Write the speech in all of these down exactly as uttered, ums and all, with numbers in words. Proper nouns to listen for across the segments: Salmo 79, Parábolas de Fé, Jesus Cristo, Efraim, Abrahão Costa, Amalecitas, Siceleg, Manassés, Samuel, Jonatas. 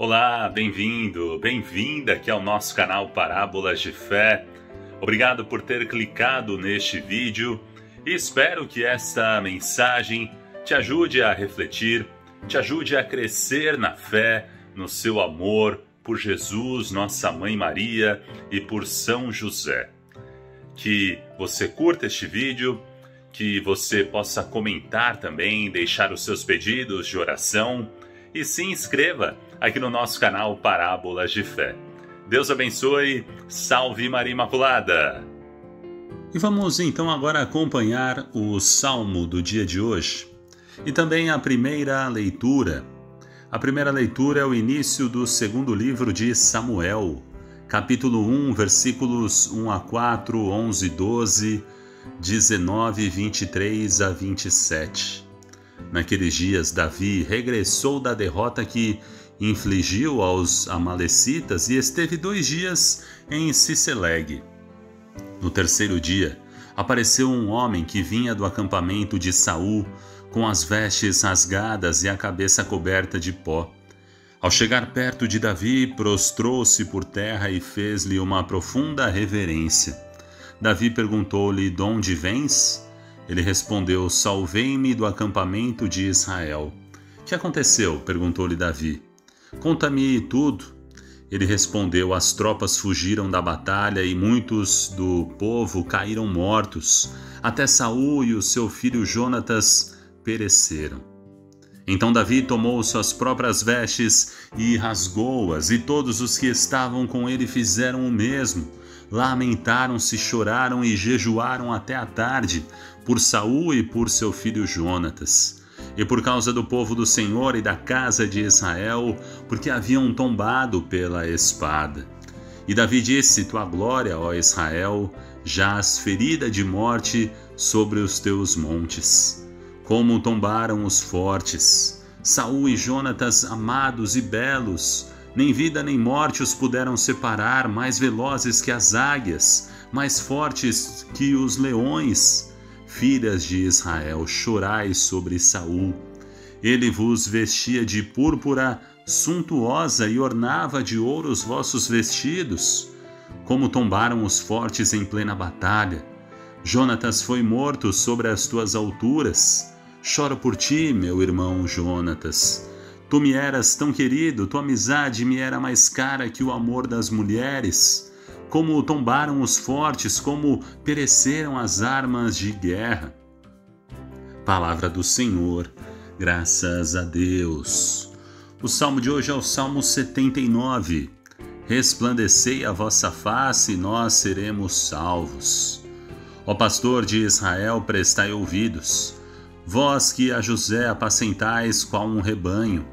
Olá, bem-vindo, bem-vinda aqui ao nosso canal Parábolas de Fé. Obrigado por ter clicado neste vídeo e espero que esta mensagem te ajude a refletir, te ajude a crescer na fé, no seu amor por Jesus, Nossa Mãe Maria e por São José. Que você curta este vídeo, que você possa comentar também, deixar os seus pedidos de oração e se inscreva aqui no nosso canal Parábolas de Fé. Deus abençoe, salve Maria Imaculada! E vamos então agora acompanhar o Salmo do dia de hoje e também a primeira leitura. A primeira leitura é o início do segundo livro de Samuel, capítulo um, versículos um a quatro, onze e doze, dezenove, vinte e três a vinte e sete. Naqueles dias, Davi regressou da derrota que infligiu aos amalecitas e esteve dois dias em Siceleg. No terceiro dia, apareceu um homem que vinha do acampamento de Saul, com as vestes rasgadas e a cabeça coberta de pó. Ao chegar perto de Davi, prostrou-se por terra e fez-lhe uma profunda reverência. Davi perguntou-lhe: "De onde vens?" Ele respondeu: "Salvei-me do acampamento de Israel." "Que aconteceu?" perguntou-lhe Davi. "Conta-me tudo." Ele respondeu: "As tropas fugiram da batalha e muitos do povo caíram mortos. Até Saul e o seu filho Jonatas pereceram." Então Davi tomou suas próprias vestes e rasgou-as, e todos os que estavam com ele fizeram o mesmo. Lamentaram-se, choraram e jejuaram até a tarde, por Saul e por seu filho Jonatas, e por causa do povo do Senhor e da casa de Israel, porque haviam tombado pela espada. E Davi disse: "Tua glória, ó Israel, jaz ferida de morte sobre os teus montes. Como tombaram os fortes, Saul e Jonatas, amados e belos, nem vida nem morte os puderam separar, mais velozes que as águias, mais fortes que os leões. Filhas de Israel, chorai sobre Saul. Ele vos vestia de púrpura suntuosa e ornava de ouro os vossos vestidos. Como tombaram os fortes em plena batalha. Jonatas foi morto sobre as tuas alturas. Choro por ti, meu irmão Jonatas. Tu me eras tão querido, tua amizade me era mais cara que o amor das mulheres. Como tombaram os fortes, como pereceram as armas de guerra." Palavra do Senhor, graças a Deus. O salmo de hoje é o Salmo setenta e nove. "Resplandecei a vossa face e nós seremos salvos. Ó pastor de Israel, prestai ouvidos. Vós que a José apacentais qual um rebanho,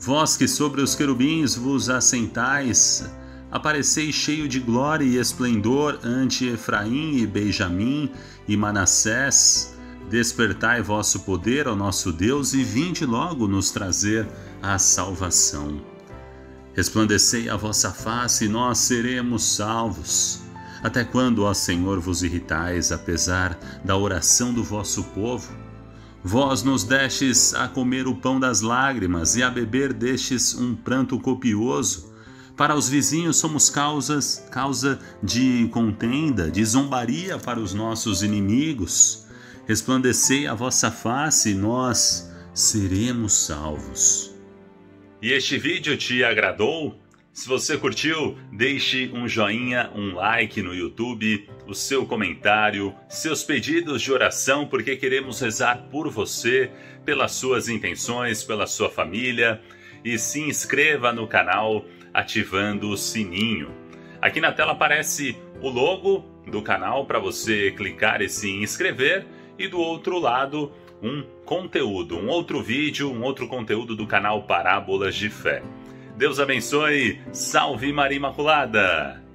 vós que sobre os querubins vos assentais, apareceis cheio de glória e esplendor ante Efraim e Benjamim e Manassés. Despertai vosso poder, ó nosso Deus, e vinde logo nos trazer a salvação. Resplandecei a vossa face e nós seremos salvos. Até quando, ó Senhor, vos irritais, apesar da oração do vosso povo? Vós nos destes a comer o pão das lágrimas e a beber destes um pranto copioso. Para os vizinhos somos causas, causa de contenda, de zombaria para os nossos inimigos. Resplandecei a vossa face e nós seremos salvos." E este vídeo te agradou? Se você curtiu, deixe um joinha, um like no YouTube, o seu comentário, seus pedidos de oração, porque queremos rezar por você, pelas suas intenções, pela sua família. E se inscreva no canal ativando o sininho. Aqui na tela aparece o logo do canal para você clicar e se inscrever, e do outro lado um conteúdo, um outro vídeo, um outro conteúdo do canal Parábolas de Fé. Deus abençoe, salve Maria Imaculada!